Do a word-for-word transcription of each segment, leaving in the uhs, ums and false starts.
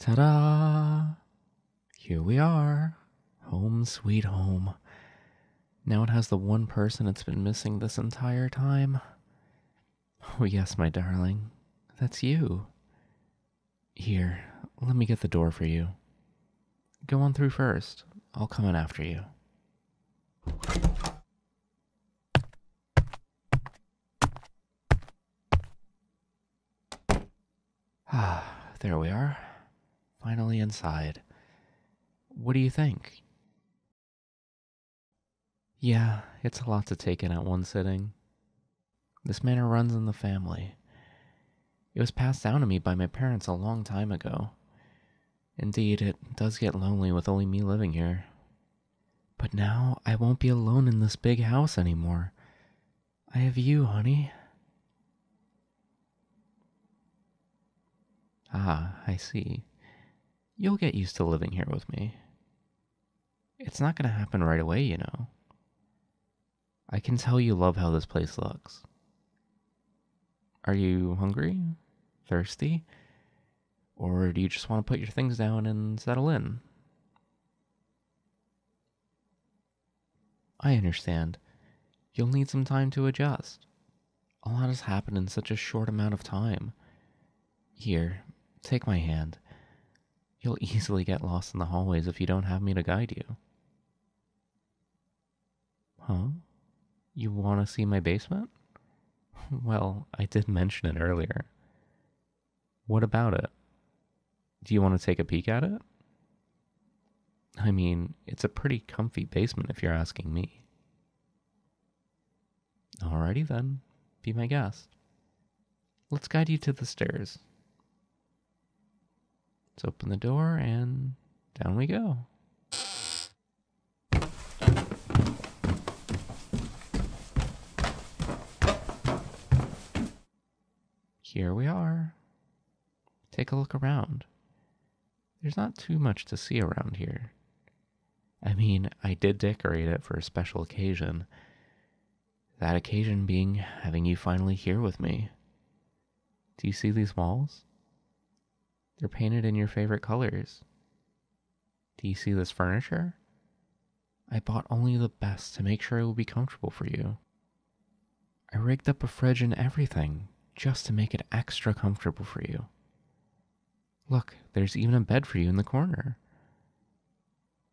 Ta-da! Here we are. Home sweet home. Now it has the one person it's been missing this entire time. Oh yes, my darling. That's you. Here, let me get the door for you. Go on through first. I'll come in after you. Ah, there we are. Finally inside. What do you think? Yeah, it's a lot to take in at one sitting. This manner runs in the family. It was passed down to me by my parents a long time ago. Indeed, it does get lonely with only me living here. But now I won't be alone in this big house anymore. I have you, honey. Ah, I see. You'll get used to living here with me. It's not gonna happen right away, you know. I can tell you love how this place looks. Are you hungry? Thirsty? Or do you just want to put your things down and settle in? I understand. You'll need some time to adjust. A lot has happened in such a short amount of time. Here, take my hand. You'll easily get lost in the hallways if you don't have me to guide you. Huh? You want to see my basement? Well, I did mention it earlier. What about it? Do you want to take a peek at it? I mean, it's a pretty comfy basement if you're asking me. Alrighty then, be my guest. Let's guide you to the stairs. Let's open the door and down we go. Here we are. Take a look around. There's not too much to see around here. I mean, I did decorate it for a special occasion. That occasion being having you finally here with me. Do you see these walls? They're painted in your favorite colors. Do you see this furniture? I bought only the best to make sure it would be comfortable for you. I rigged up a fridge and everything just to make it extra comfortable for you. Look, there's even a bed for you in the corner.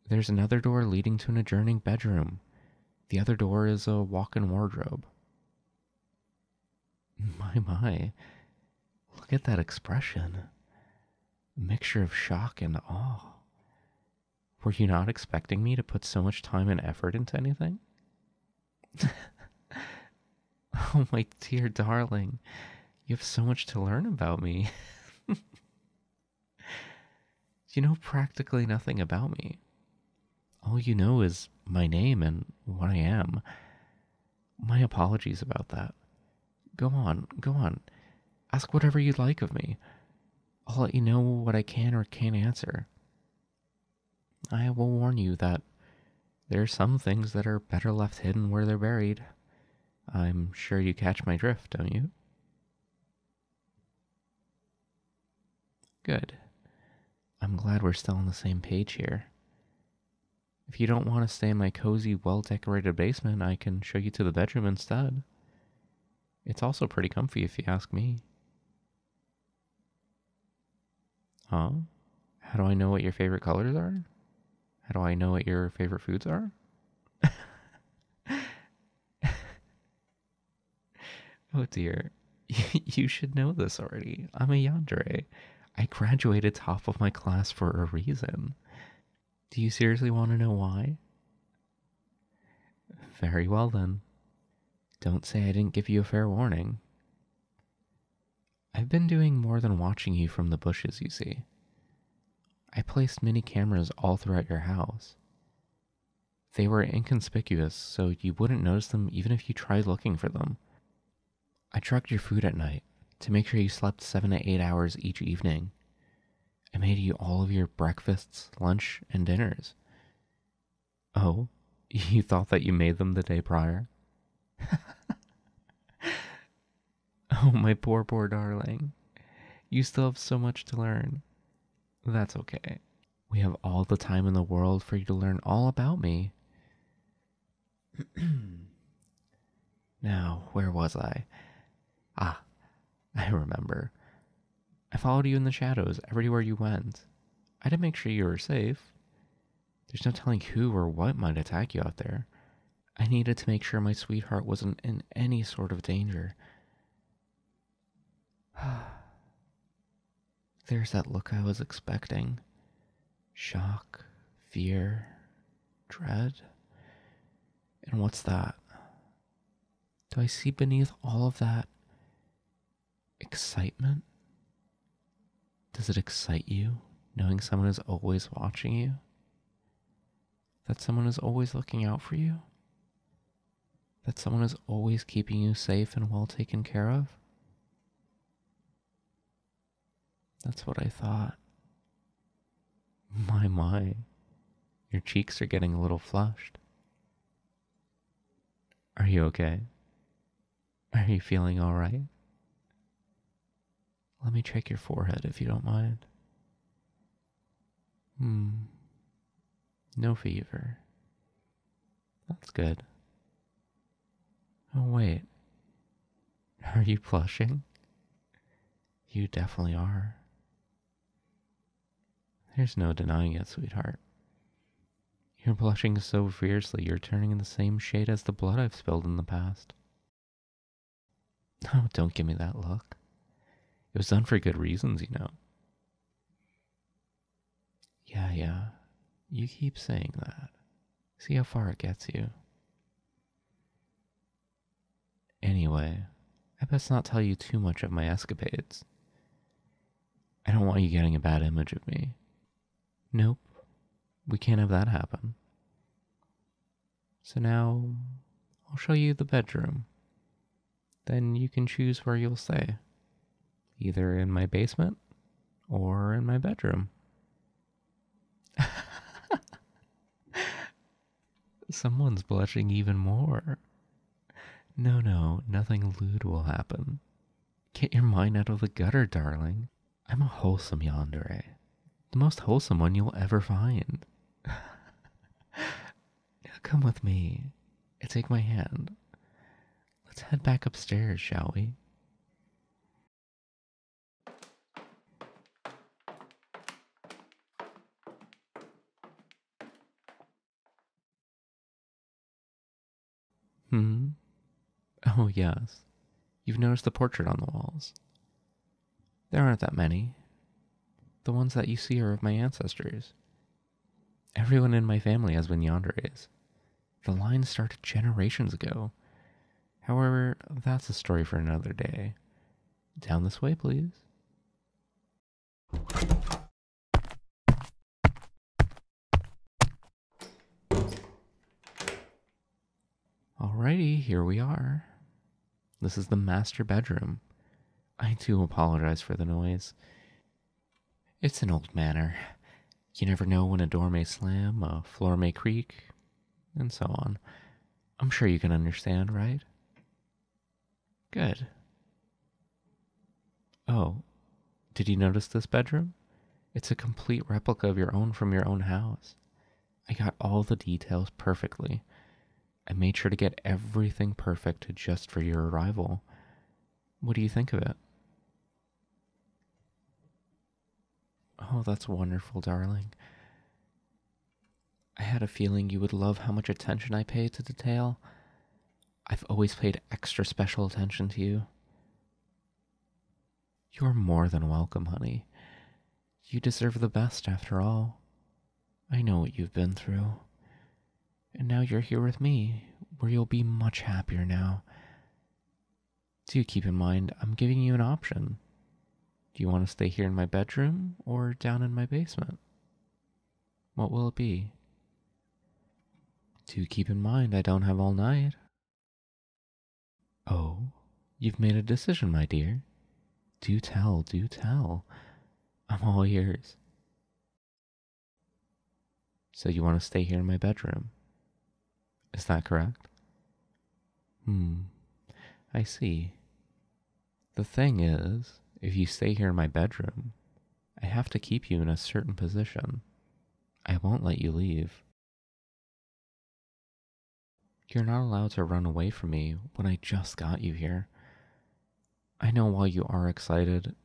There's another door leading to an adjoining bedroom. The other door is a walk-in wardrobe. My, my. Look at that expression. A mixture of shock and awe. Were you not expecting me to put so much time and effort into anything? Oh, my dear darling. You have so much to learn about me. You know practically nothing about me. All you know is my name and what I am. My apologies about that. Go on, go on. Ask whatever you'd like of me. I'll let you know what I can or can't answer. I will warn you that there are some things that are better left hidden where they're buried. I'm sure you catch my drift, don't you? Good. I'm glad we're still on the same page here. If you don't want to stay in my cozy, well-decorated basement, I can show you to the bedroom instead. It's also pretty comfy if you ask me. Huh? How do I know what your favorite colors are? How do I know what your favorite foods are? Oh dear, you should know this already. I'm a Yandere. I graduated top of my class for a reason. Do you seriously want to know why? Very well then. Don't say I didn't give you a fair warning. I've been doing more than watching you from the bushes, you see. I placed mini cameras all throughout your house. They were inconspicuous, so you wouldn't notice them even if you tried looking for them. I tracked your food at night to make sure you slept seven to eight hours each evening. I made you all of your breakfasts, lunch, and dinners. Oh, you thought that you made them the day prior? Oh, my poor, poor darling. You still have so much to learn. That's okay. We have all the time in the world for you to learn all about me. Now, where was I? Ah, I remember. I followed you in the shadows everywhere you went. I didn't make sure you were safe. There's no telling who or what might attack you out there. I needed to make sure my sweetheart wasn't in any sort of danger. There's that look I was expecting. Shock, fear, dread. And what's that? Do I see beneath all of that excitement? Does it excite you, knowing someone is always watching you? That someone is always looking out for you? That someone is always keeping you safe and well taken care of? That's what I thought. My, my. Your cheeks are getting a little flushed. Are you okay? Are you feeling all right? Let me check your forehead if you don't mind. Hmm. No fever. That's good. Oh, wait. Are you blushing? You definitely are. There's no denying it, sweetheart. You're blushing so fiercely you're turning in the same shade as the blood I've spilled in the past. Oh, don't give me that look. It was done for good reasons, you know. Yeah, yeah. You keep saying that. See how far it gets you. Anyway, I best not tell you too much of my escapades. I don't want you getting a bad image of me. Nope, we can't have that happen. So now, I'll show you the bedroom. Then you can choose where you'll stay. Either in my basement, or in my bedroom. Someone's blushing even more. No, no, nothing lewd will happen. Get your mind out of the gutter, darling. I'm a wholesome yandere. The most wholesome one you'll ever find. Now come with me. And take my hand. Let's head back upstairs, shall we? Hmm? Oh, yes. You've noticed the portrait on the walls. There aren't that many. The ones that you see are of my ancestors. Everyone in my family has been yanderes. The line started generations ago. However, that's a story for another day. Down this way, please. Alrighty, here we are. This is the master bedroom. I do apologize for the noise. It's an old manor. You never know when a door may slam, a floor may creak, and so on. I'm sure you can understand, right? Good. Oh, did you notice this bedroom? It's a complete replica of your own from your own house. I got all the details perfectly. I made sure to get everything perfect just for your arrival. What do you think of it? Oh, that's wonderful, darling. I had a feeling you would love how much attention I pay to detail. I've always paid extra special attention to you. You're more than welcome, honey. You deserve the best, after all. I know what you've been through. And now you're here with me, where you'll be much happier now. Do keep in mind, I'm giving you an option. Do you want to stay here in my bedroom, or down in my basement? What will it be? Do keep in mind, I don't have all night. Oh, you've made a decision, my dear. Do tell, do tell. I'm all ears. So you want to stay here in my bedroom? Is that correct? Hmm, I see. The thing is, if you stay here in my bedroom, I have to keep you in a certain position. I won't let you leave. You're not allowed to run away from me when I just got you here. I know while you are excited,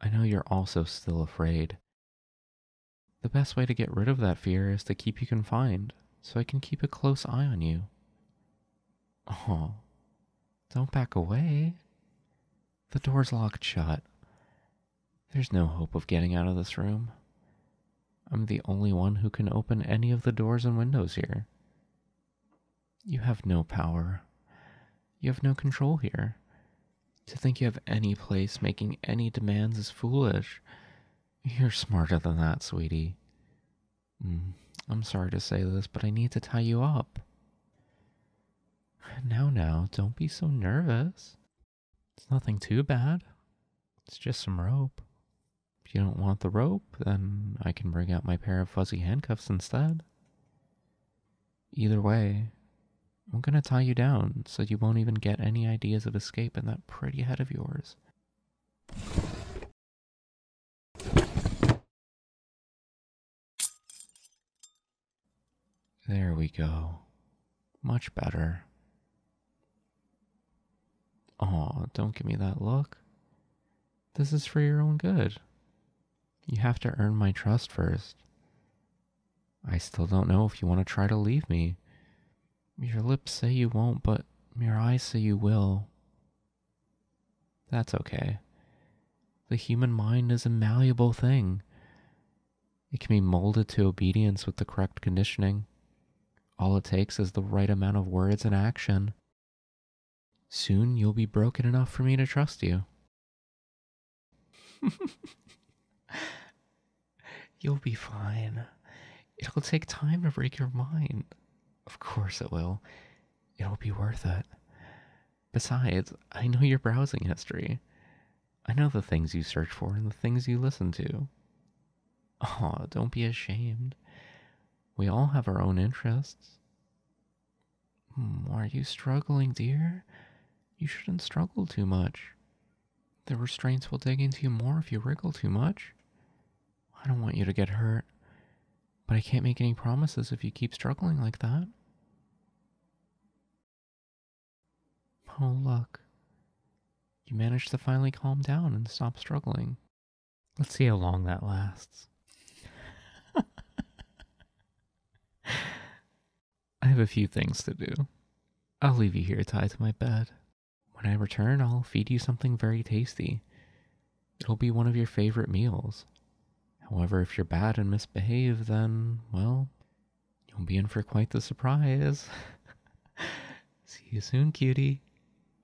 I know you're also still afraid. The best way to get rid of that fear is to keep you confined, so I can keep a close eye on you. Oh, don't back away. The door's locked shut. There's no hope of getting out of this room. I'm the only one who can open any of the doors and windows here. You have no power. You have no control here. To think you have any place making any demands is foolish. You're smarter than that, sweetie. Mm, I'm sorry to say this, but I need to tie you up. Now, now, don't be so nervous. It's nothing too bad. It's just some rope. If you don't want the rope, then I can bring out my pair of fuzzy handcuffs instead. Either way, I'm gonna tie you down so you won't even get any ideas of escape in that pretty head of yours. There we go. Much better. Aw, don't give me that look. This is for your own good. You have to earn my trust first. I still don't know if you want to try to leave me. Your lips say you won't, but your eyes say you will. That's okay. The human mind is a malleable thing. It can be molded to obedience with the correct conditioning. All it takes is the right amount of words and action. Soon you'll be broken enough for me to trust you. You'll be fine. It'll take time to break your mind. Of course it will. It'll be worth it. Besides, I know your browsing history. I know the things you search for and the things you listen to. Aw, don't be ashamed. We all have our own interests. Hmm, are you struggling, dear? You shouldn't struggle too much. The restraints will dig into you more if you wriggle too much. I don't want you to get hurt. But I can't make any promises if you keep struggling like that. Oh, look. You managed to finally calm down and stop struggling. Let's see how long that lasts. I have a few things to do. I'll leave you here tied to my bed. When I return, I'll feed you something very tasty. It'll be one of your favorite meals. However, if you're bad and misbehave, then, well, you'll be in for quite the surprise. See you soon, cutie.